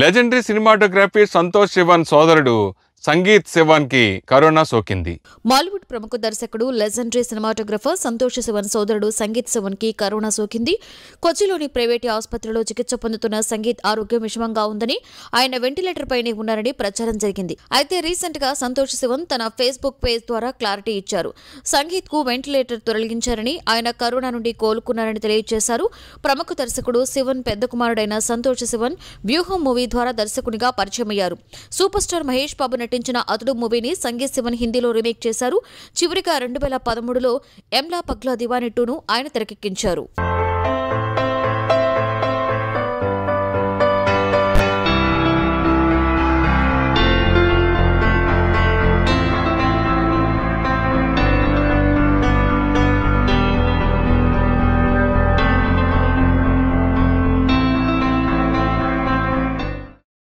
Legendary cinematography Santosh Sivan సోదరుడు సంగీత్ శివన్ की corona సోకింది। మాలీవుడ్ ప్రముఖ దర్శకుడు లెజెండరీ సినిమాటోగ్రఫర్ సంతోష్ శివన్ సోదరుడు సంగీత్ శివన్ की కరోనా సోకింది। కొచ్చిలోని ప్రైవేట్ ఆసుపత్రిలో చికిత్స పొందుతున్న సంగీత్ ఆరోగ్యం విషమంగా ఉందని ఆయన వెంటిలేటర్ పైనే ఉన్నారని ప్రచారం జరిగింది। అయితే రీసెంట్ గా సంతోష్ శివన్ తన ఫేస్బుక్ పేజ్ ద్వారా క్లారిటీ ఇచ్చారు। సంగీత్ కు వెంటిలేటర్ తొలగించారని ఆయన కరోనా నుండి కోలుకున్నారని తెలియజేశారు। ప్రముఖ దర్శకుడు శివన్ పెద్ద కుమారుడైన సంతోష్ శివన్ వ్యూహం మూవీ ద్వారా దర్శకునిగా పరిచయమయ్యారు। సూపర్ స్టార్ మహేష్ బాబు నటించిన అతడు మూవీని సంగీత్ శివన్ హిందీలో రీమేక్ చేశారు। చివరిగా 2013లో ఎమ్లా పగ్లా దివానీ 2ను ఆయన తెరకెక్కించారు।